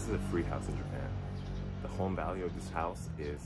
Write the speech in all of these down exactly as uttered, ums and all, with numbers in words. This is a free house in Japan. The home value of this house is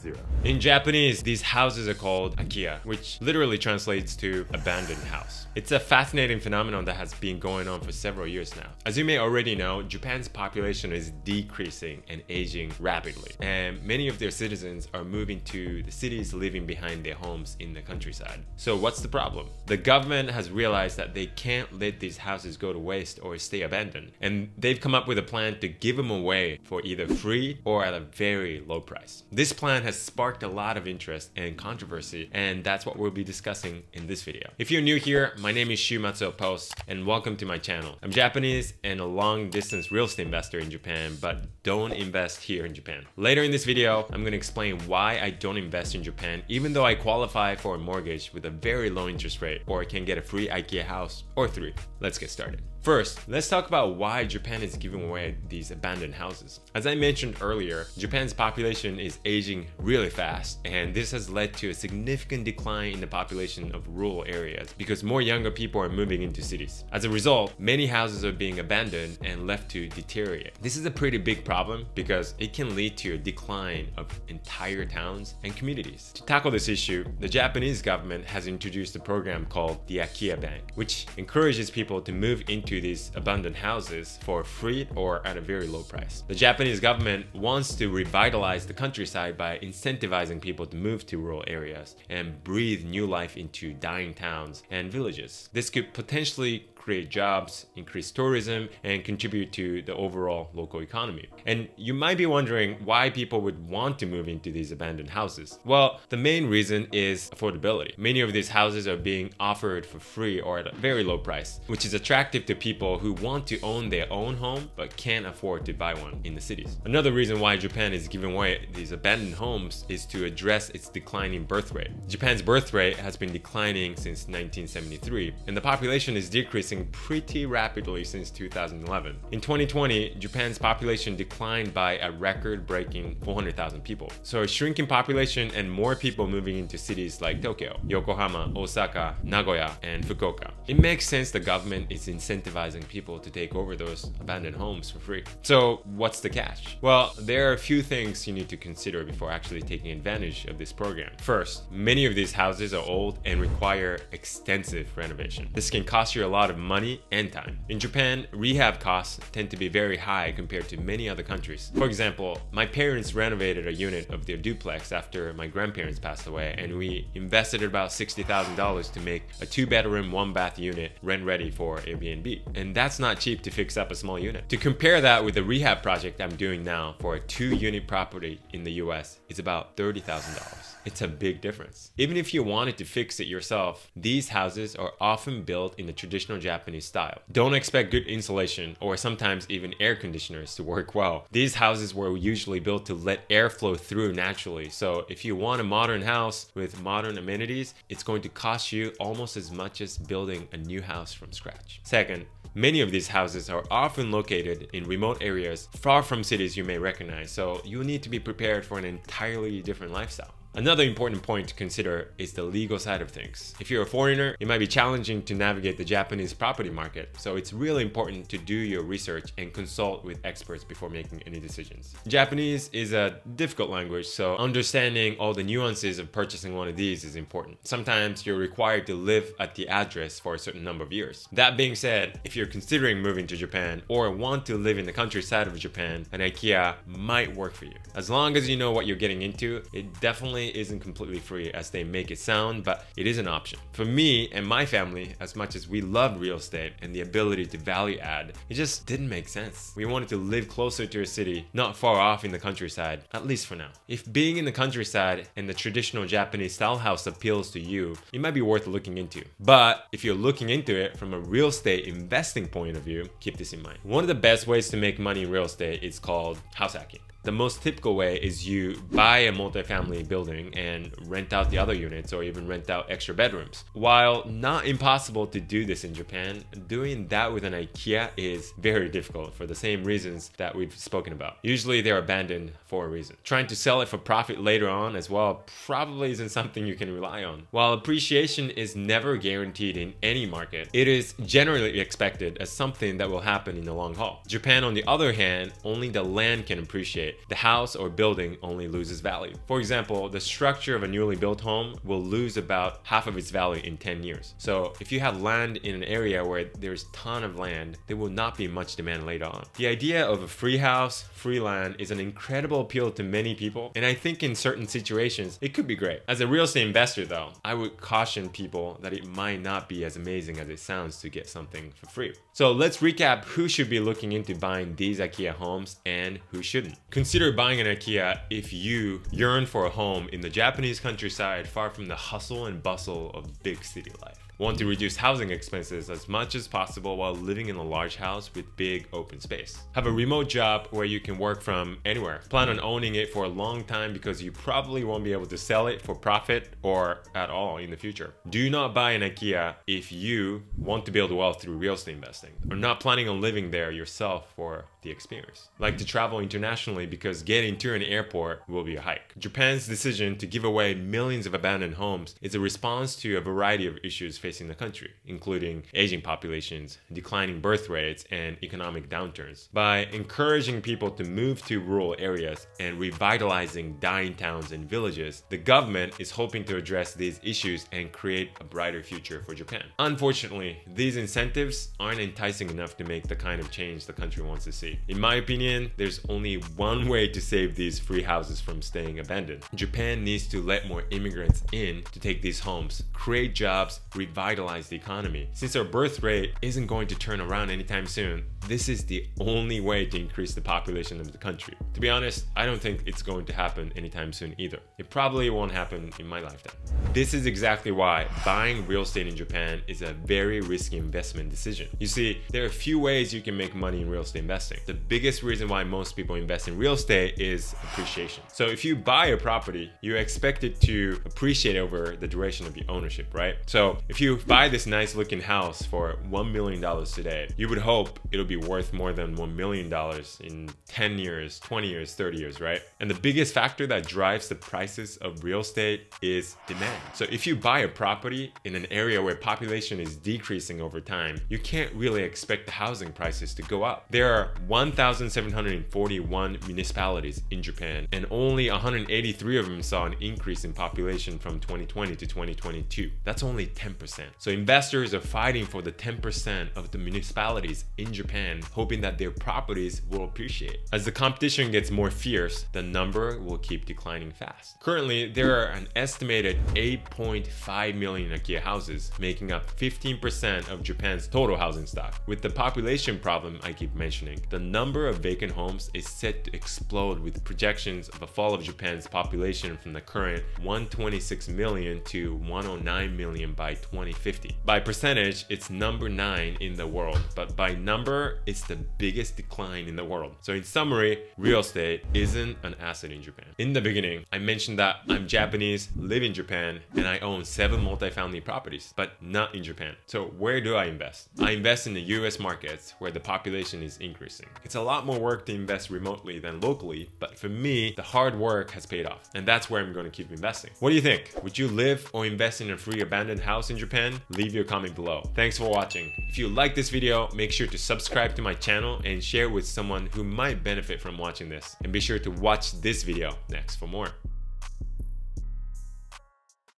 zero. In Japanese, these houses are called Akiya, which literally translates to abandoned house. It's a fascinating phenomenon that has been going on for several years now. As you may already know, Japan's population is decreasing and aging rapidly, and many of their citizens are moving to the cities, leaving behind their homes in the countryside. So what's the problem? The government has realized that they can't let these houses go to waste or stay abandoned, and they've come up with a plan to give them away for either free or at a very low price. This plan has sparked a lot of interest and controversy, and that's what we'll be discussing in this video. If you're new here, my name is Shu Matsuo Post, and welcome to my channel. I'm Japanese and a long-distance real estate investor in Japan, but don't invest here in Japan. Later in this video, I'm gonna explain why I don't invest in Japan, even though I qualify for a mortgage with a very low interest rate, or can get a free IKEA house or three. Let's get started. First, let's talk about why Japan is giving away these abandoned houses. As I mentioned earlier, Japan's population is aging really fast, and this has led to a significant decline in the population of rural areas because more younger people are moving into cities. As a result, many houses are being abandoned and left to deteriorate. This is a pretty big problem because it can lead to a decline of entire towns and communities. To tackle this issue, the Japanese government has introduced a program called the Akiya Bank, which encourages people to move into these abandoned houses for free or at a very low price. The Japanese government wants to revitalize the countryside by incentivizing people to move to rural areas and breathe new life into dying towns and villages. This could potentially create jobs, increase tourism, and contribute to the overall local economy. And you might be wondering why people would want to move into these abandoned houses. Well, the main reason is affordability. Many of these houses are being offered for free or at a very low price, which is attractive to people who want to own their own home but can't afford to buy one in the cities. Another reason why Japan is giving away these abandoned homes is to address its declining birth rate. Japan's birth rate has been declining since nineteen seventy-three, and the population is decreasing pretty rapidly since two thousand eleven. In twenty twenty, Japan's population declined by a record-breaking four hundred thousand people. So a shrinking population and more people moving into cities like Tokyo, Yokohama, Osaka, Nagoya, and Fukuoka. It makes sense the government is incentivizing people to take over those abandoned homes for free. So what's the catch? Well, there are a few things you need to consider before actually taking advantage of this program. First, many of these houses are old and require extensive renovation. This can cost you a lot of money money and time. In Japan, rehab costs tend to be very high compared to many other countries. For example, my parents renovated a unit of their duplex after my grandparents passed away, and we invested about sixty thousand dollars to make a two-bedroom, one-bath unit rent-ready for Airbnb. And that's not cheap to fix up a small unit. To compare that with the rehab project I'm doing now for a two-unit property in the U S, it's about thirty thousand dollars. It's a big difference. Even if you wanted to fix it yourself, these houses are often built in the traditional Japanese style. Don't expect good insulation or sometimes even air conditioners to work well. These houses were usually built to let air flow through naturally. So if you want a modern house with modern amenities, it's going to cost you almost as much as building a new house from scratch. Second, many of these houses are often located in remote areas far from cities you may recognize, so you need to be prepared for an entirely different lifestyle. Another important point to consider is the legal side of things. If you're a foreigner, it might be challenging to navigate the Japanese property market, so it's really important to do your research and consult with experts before making any decisions. Japanese is a difficult language, so understanding all the nuances of purchasing one of these is important. Sometimes you're required to live at the address for a certain number of years. That being said, if you're considering moving to Japan or want to live in the countryside of Japan, an IKEA might work for you. As long as you know what you're getting into, it definitely isn't completely free as they make it sound, but it is an option. For me and my family, as much as we loved real estate and the ability to value add, it just didn't make sense. We wanted to live closer to a city, not far off in the countryside, at least for now. If being in the countryside and the traditional Japanese style house appeals to you, it might be worth looking into. But if you're looking into it from a real estate investing point of view, keep this in mind. One of the best ways to make money in real estate is called house hacking. The most typical way is you buy a multifamily building and rent out the other units or even rent out extra bedrooms. While not impossible to do this in Japan, doing that with an IKEA is very difficult for the same reasons that we've spoken about. Usually they're abandoned for a reason. Trying to sell it for profit later on as well probably isn't something you can rely on. While appreciation is never guaranteed in any market, it is generally expected as something that will happen in the long haul. Japan, on the other hand, only the land can appreciate. The house or building only loses value. For example, the structure of a newly built home will lose about half of its value in ten years. So if you have land in an area where there's a ton of land, there will not be much demand later on. The idea of a free house, free land is an incredible appeal to many people. And I think in certain situations, it could be great. As a real estate investor though, I would caution people that it might not be as amazing as it sounds to get something for free. So let's recap who should be looking into buying these IKEA homes and who shouldn't. Consider buying an IKEA if you yearn for a home in the Japanese countryside, far from the hustle and bustle of big city life. Want to reduce housing expenses as much as possible while living in a large house with big open space. Have a remote job where you can work from anywhere. Plan on owning it for a long time because you probably won't be able to sell it for profit or at all in the future. Do not buy an IKEA if you want to build wealth through real estate investing or not planning on living there yourself for the experience. Like to travel internationally because getting to an airport will be a hike. Japan's decision to give away millions of abandoned homes is a response to a variety of issues facing the country, including aging populations, declining birth rates, and economic downturns. By encouraging people to move to rural areas and revitalizing dying towns and villages, the government is hoping to address these issues and create a brighter future for Japan. Unfortunately, these incentives aren't enticing enough to make the kind of change the country wants to see. In my opinion, there's only one way to save these free houses from staying abandoned. Japan needs to let more immigrants in to take these homes, create jobs, revitalize the economy. Since our birth rate isn't going to turn around anytime soon, this is the only way to increase the population of the country. To be honest, I don't think it's going to happen anytime soon either. It probably won't happen in my lifetime. This is exactly why buying real estate in Japan is a very risky investment decision. You see, there are a few ways you can make money in real estate investing. The biggest reason why most people invest in real estate is appreciation. So if you buy a property, you expect it to appreciate over the duration of your ownership, right? So if you If you buy this nice looking house for one million dollars today, you would hope it'll be worth more than one million dollars in ten years, twenty years, thirty years, right? And the biggest factor that drives the prices of real estate is demand. So if you buy a property in an area where population is decreasing over time, you can't really expect the housing prices to go up. There are one thousand seven hundred forty-one municipalities in Japan, and only one hundred eighty-three of them saw an increase in population from twenty twenty to twenty twenty-two. That's only ten percent. So investors are fighting for the ten percent of the municipalities in Japan, hoping that their properties will appreciate. As the competition gets more fierce, the number will keep declining fast. Currently, there are an estimated eight point five million IKEA houses, making up fifteen percent of Japan's total housing stock. With the population problem I keep mentioning, the number of vacant homes is set to explode with projections of a fall of Japan's population from the current one hundred twenty-six million to one hundred nine million by twenty fifty. By percentage, it's number nine in the world, but by number, it's the biggest decline in the world. So in summary, real estate isn't an asset in Japan. In the beginning, I mentioned that I'm Japanese, live in Japan, and I own seven multifamily properties, but not in Japan. So where do I invest? I invest in the U S markets where the population is increasing. It's a lot more work to invest remotely than locally, but for me, the hard work has paid off, and that's where I'm going to keep investing. What do you think? Would you live or invest in a free abandoned house in Japan? Leave your comment below. Thanks for watching. If you like this video, make sure to subscribe to my channel and share with someone who might benefit from watching this. And be sure to watch this video next for more.